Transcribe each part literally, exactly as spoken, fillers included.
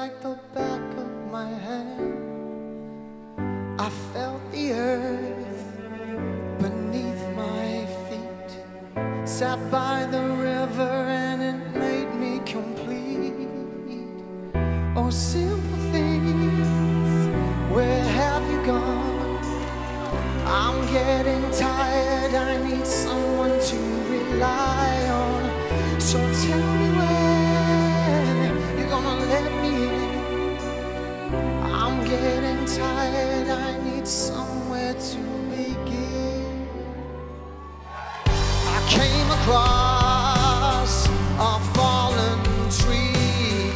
like the back of my hand. I felt the earth beneath my feet. Sat by the river and it made me complete. Oh, simple things, where have you gone? I'm getting tired, I need someone to rely on. So tell me when you're gonna let me in. I'm getting tired, I need somewhere to begin. I came across a fallen tree.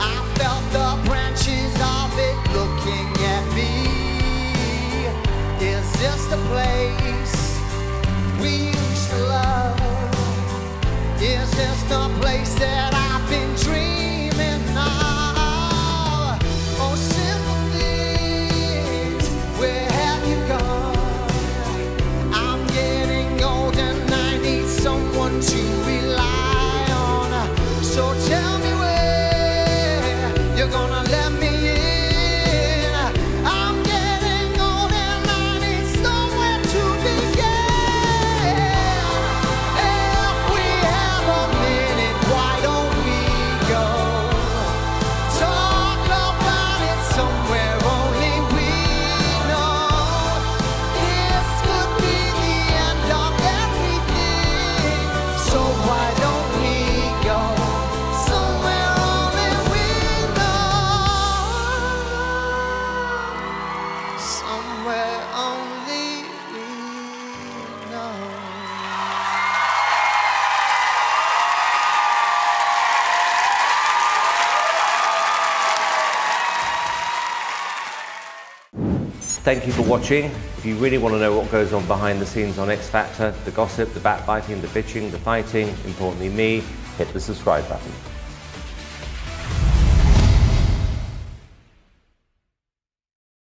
I felt the branches of it looking at me. Is this the place we used to love? Is this the place that I've been dreaming of? Oh, simple things, where have you gone? I'm getting old and I need someone to rely on. So tell me where you're gonna let me in. I'm getting old and I need somewhere to begin. If we have a minute, why don't we go talk about it somewhere only we know? This could be the end of everything, so why don't we go somewhere only we know? Somewhere only we know. Thank you for watching. If you really want to know what goes on behind the scenes on X Factor, the gossip, the backbiting, the bitching, the fighting, importantly me, hit the subscribe button.